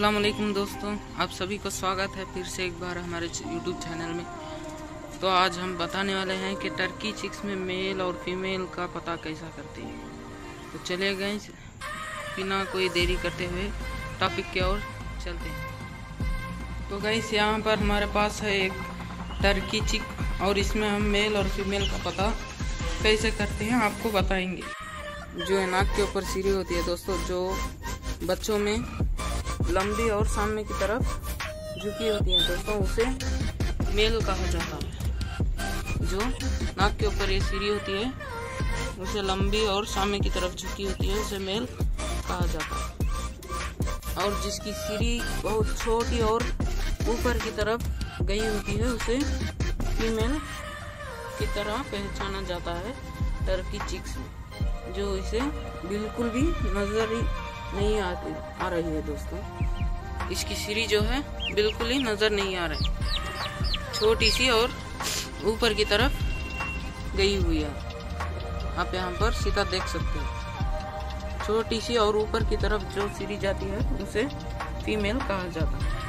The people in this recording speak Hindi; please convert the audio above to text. अस्सलाम वालेकुम दोस्तों, आप सभी को स्वागत है फिर से एक बार हमारे YouTube चैनल में। तो आज हम बताने वाले हैं कि टर्की चिक्स में मेल और फीमेल का पता कैसा करते हैं। तो चले गए बिना कोई देरी करते हुए टॉपिक की ओर चलते हैं। तो गाइस, यहाँ पर हमारे पास है एक टर्की चिक और इसमें हम मेल और फीमेल का पता कैसे करते हैं आपको बताएंगे। जो है नाक के ऊपर सीरी होती है दोस्तों, जो बच्चों में लंबी और सामने की तरफ झुकी होती है दोस्तों, उसे मेल कहा जाता है। जो नाक के ऊपर ये सीरी होती है, उसे लंबी और सामने की तरफ झुकी होती है, उसे मेल कहा जाता है। और जिसकी सीरी बहुत छोटी और ऊपर की तरफ गई होती है, उसे फीमेल की तरह पहचाना जाता है टर्की चिक्स में, जो इसे बिल्कुल भी नजर ही नहीं आ रही है दोस्तों। इसकी सीरी जो है बिल्कुल ही नज़र नहीं आ रही, छोटी सी और ऊपर की तरफ गई हुई है। आप यहाँ पर सीधा देख सकते हैं, छोटी सी और ऊपर की तरफ जो सीरी जाती है उसे फीमेल कहा जाता है।